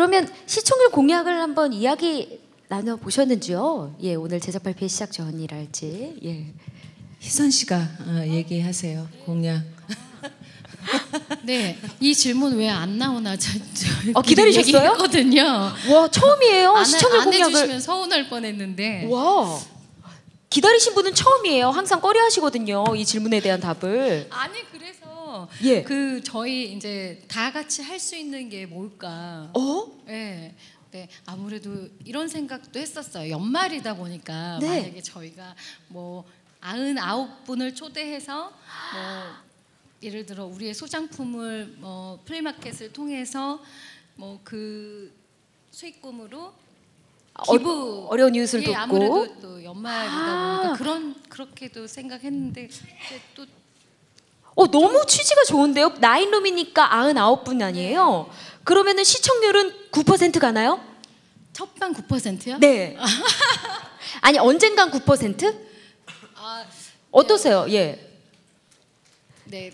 그러면 시청률 공약을 한번 이야기 나눠 보셨는지요? 예, 오늘 제작 발표 시작 전이랄지. 예. 희선 씨가 얘기하세요. 공약. 네, 이 질문 왜 안 나오나 저 기다리셨어요? 했거든요. 와, 처음이에요. 시청률 공약을 안 해주시면 서운할 뻔했는데. 와, 기다리신 분은 처음이에요. 항상 꺼려하시거든요, 이 질문에 대한 답을. 아니 그래서 예. 그 저희 이제 다 같이 할 수 있는 게 뭘까? 네. 네, 아무래도 이런 생각도 했었어요. 연말이다 보니까 네. 만약에 저희가 뭐 99분을 초대해서 뭐 예를 들어 우리의 소장품을 뭐 플리마켓을 통해서 뭐 그 수익금으로 기부 어려운 이웃을 돕고 아무래도 또 연말이다 보니까 그렇게도 생각했는데 또 너무 취지가 좋은데요. 나인룸이니까 99분 아니에요? 네. 그러면은 시청률은 9% 가나요? 첫방 9%요? 네. 아니 언젠간 9%? 아, 어떠세요? 네. 예. 네,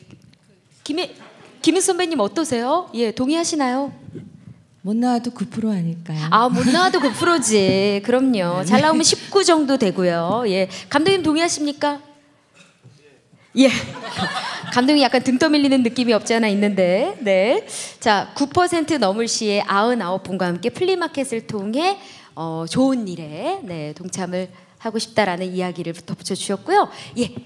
김희 선배님 어떠세요? 예, 동의하시나요? 못 나와도 9% 아닐까요? 아, 못 나와도 9%지. 그럼요. 잘 나오면 19 정도 되고요. 예, 감독님 동의하십니까? 예. 감독님 약간 등 떠밀리는 느낌이 없지 않아 있는데, 네. 자, 9% 넘을 시에 99분과 함께 플리마켓을 통해 좋은 일에 동참을 하고 싶다라는 이야기를 덧붙여 주셨고요. 예.